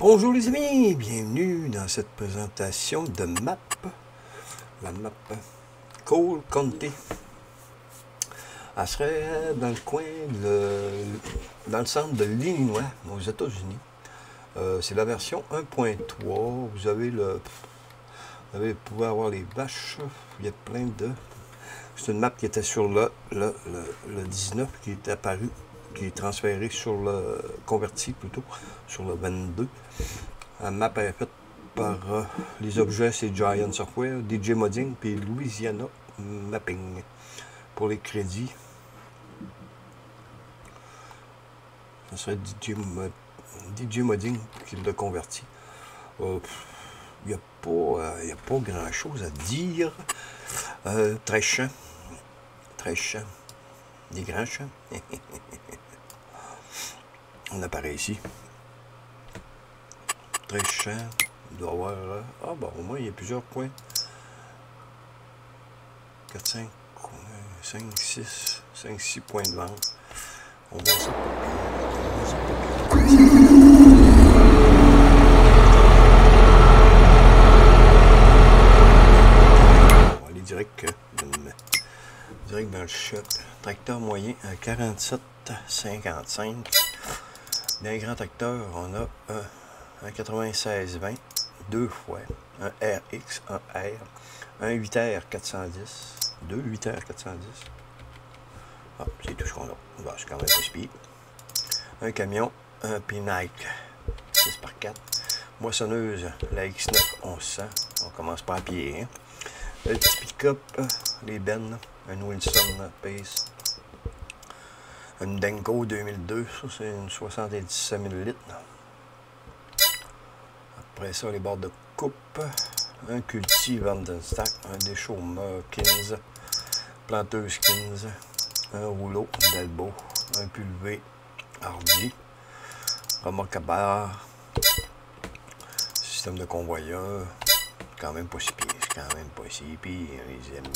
Bonjour les amis, bienvenue dans cette présentation de map, la map Cole County. Elle serait dans le coin, dans le centre de l'Illinois, aux États-Unis. C'est la version 1.3, vous pouvez avoir les vaches, il y a plein de... C'est une map qui était sur le 19, qui est apparue, qui est transférée sur le... convertie plutôt, sur le 22. La map est faite par les objets, c'est Giant Software, DJ Modding, puis Louisiana Mapping. Pour les crédits, ce serait DJ Modding qui le convertit. Il n'y a pas, grand chose à dire. Très champ, des grands champs. On apparaît ici. Très champ, il doit avoir. Ah, bon, au moins il y a plusieurs coins. 4, 5. 5-6 points de vente. On va ça. On va aller direct dans le shot. Tracteur moyen à 47,55. D'un grand tracteur, on a un 96-20, deux fois. Un RX, un R, un 8R410. 2 8R410. Ah, c'est tout ce qu'on a. Bon, c'est quand même pas speed. Un camion, un Pinike 6x4. Moissonneuse, la X9 1100. On commence par pied. Hein? Le petit pick-up, les bennes. Un Wilson Pace. Une Denko 2002. Ça, c'est une 77 000 litres. Après ça, les bords de coupe. Un Culti Vandenstack, un Déchaumeur 15, Planteuse 15, un rouleau d'Albo, un Pulvé Hardi, remorque à barre, système de convoyeur, quand même pas si pire, c'est quand même pas si pire, les amis.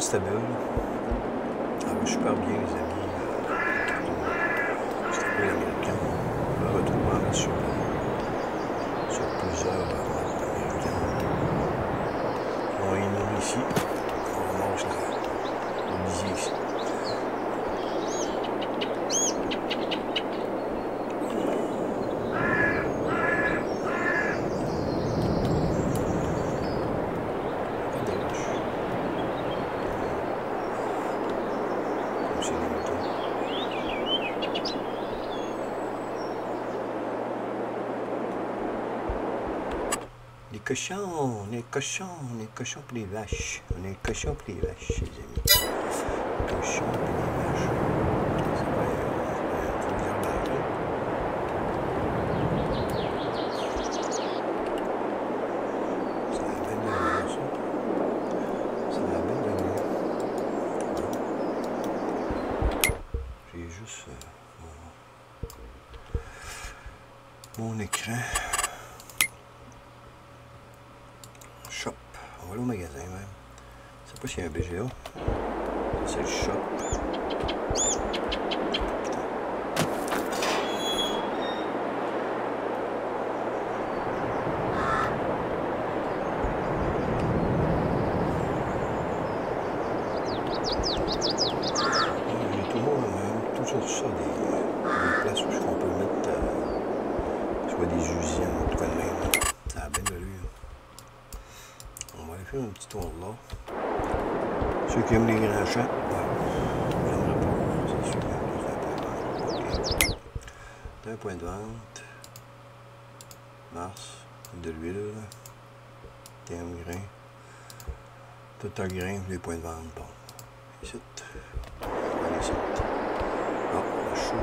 Stabule. Ah, mais super bien, les amis. Stabule américain. On le retrouve sur plusieurs maps américains. On ignore ici. On mange le visier ici. On est cochons pour les vaches. On est cochons pour les vaches, les amis. Cochons pour les vaches. C'est pas C'est la belle de ça. J'ai juste mon écran. Au magasin même. Je sais pas s'il y a un BGA. C'est le shop. Il y a toujours ça, des places où on peut mettre soit des usines ou tout de même. Un petit tour là. Ceux qui aiment les grands champs, c'est sûr. Un point de vente. Mars, de l'huile, TM grain, tout à grain, les points de vente. Bon, ici, on va ici. Ah, le chaud, on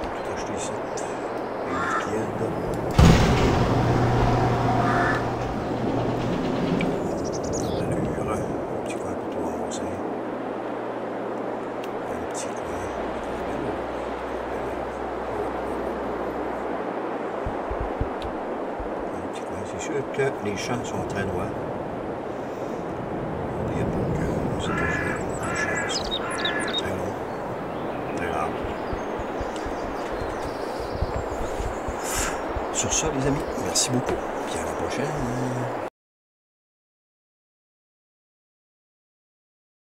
peut tout acheter ici. Et le liquide. que les champs sont très noirs. Il y a beaucoup aux États-Unis, les champs sont très longs, très larges. Sur ça, les amis, merci beaucoup. Puis à la prochaine.